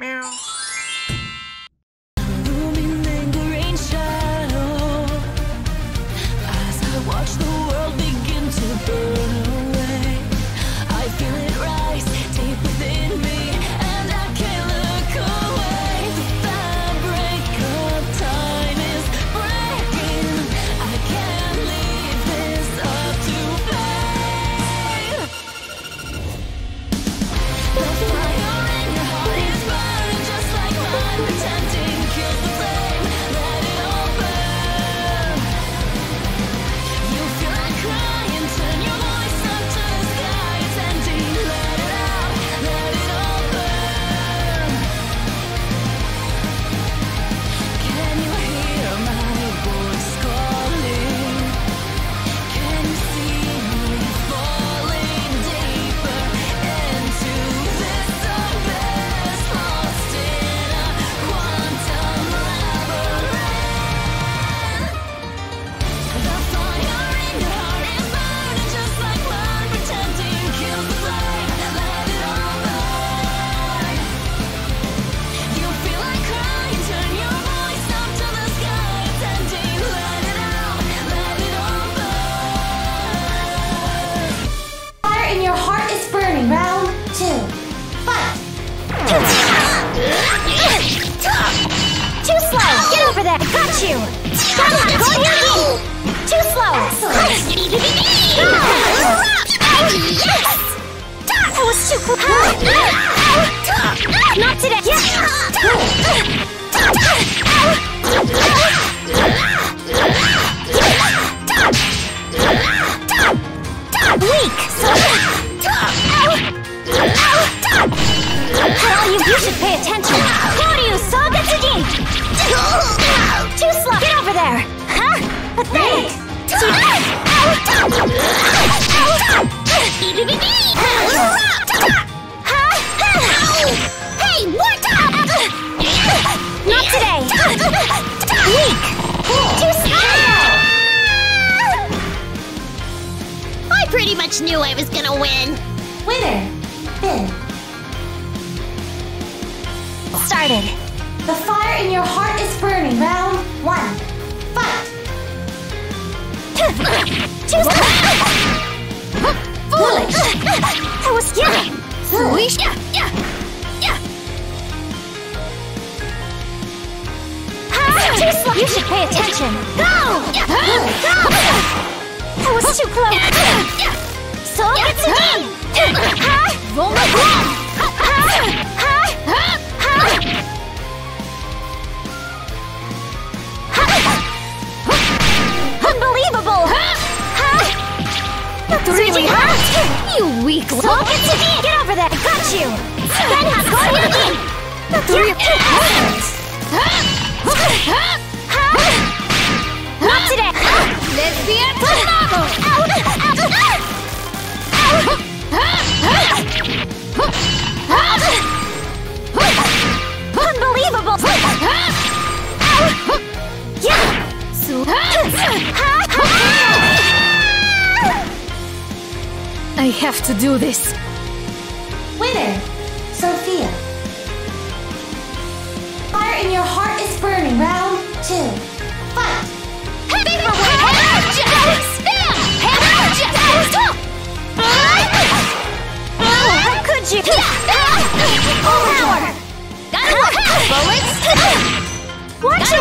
meow. Illuminating the rain shadow as I watch the world begin to burn away. I feel it rise deep within me, and I can't look away. The fabric of time is breaking. I can't leave this up to fate. The fire in your heart is burning, just like mine. Pretending kills the flame. Let it all burn. You feel like crying, turn your voice up to the sky. It's ending. Let it out. Let it all burn. Can you hear my voice calling? Can you see me falling deeper into this abyss, lost in a quantum labyrinth? The fire in your heart is burning, just like mine. Pretending kills the flame. Let it all burn. You feel like crying, turn your voice up to the sky. It's ending. Let it out. Let it all burn. Fire in your heart is burning. Round 2. Fight! Too slow! Get over there! Got you! Come on, go to your knee! Too slow! That was too quick! Not today! Weak! Tell you, you should pay attention! Go to you, Sagatsuki! Too slow! Get over there! Huh? Pathetic! Hey, what up? Not today! Weak! Too slow! I pretty much knew I was gonna win. Winner, Finn. Started. The fire in your heart is burning. Round 1. Fight! Too slow! Foolish! That was scary! Foolish! Too slow! You should pay attention! Go! Go! That was too close! So it's me! Roll my ball! Unbelievable! That's really hot! You weak little! Get over there! Got you! Then go to your knee! You're too not today! Let's be a tomorrow! Unbelievable! I have to do this! Winner! Sophia! Fire in your heart is burning. Round 2. Fight! Oh, how could you? Overpower! Gotta look out, bullets! Watch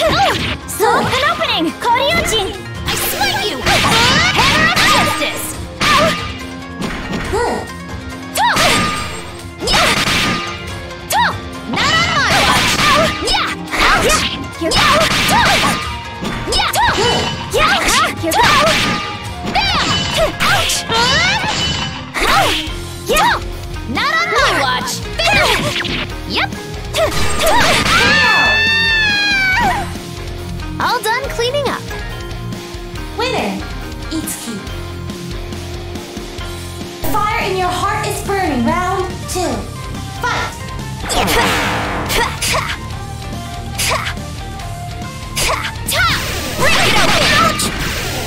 it! So, an opening! Koryuji! I split you! Hammer of justice! Ouch! Not on my watch! Yep! All done cleaning up. Winner, Itsuki. The fire in your heart is burning. Round 2. Fight! Break it open! Ouch!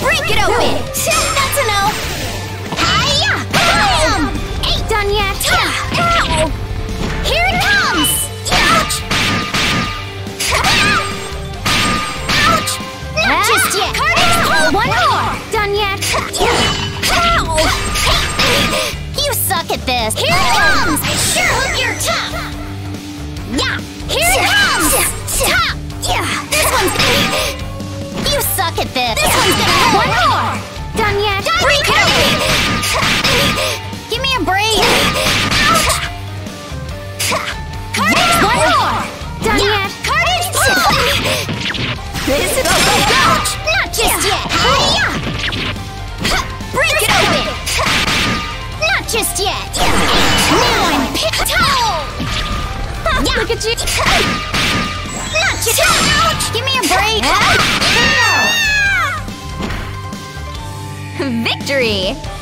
Break it open! That's enough! Hi-ya! Done yet? Ow! Here it comes! I sure hope you're tough! Yeah! Here it comes! Top! Yeah! This one's gonna... You suck at this! This one's gonna hurt! One more! Done yet? Break it! Give me a break! Ouch! Carnage! One more! Done yet? Carnage! This is a good ouch! Not just yet! Break it open! Not just yet! Now I'm picked up! Look at you! Not just yet! Ouch! Give me a break! Victory!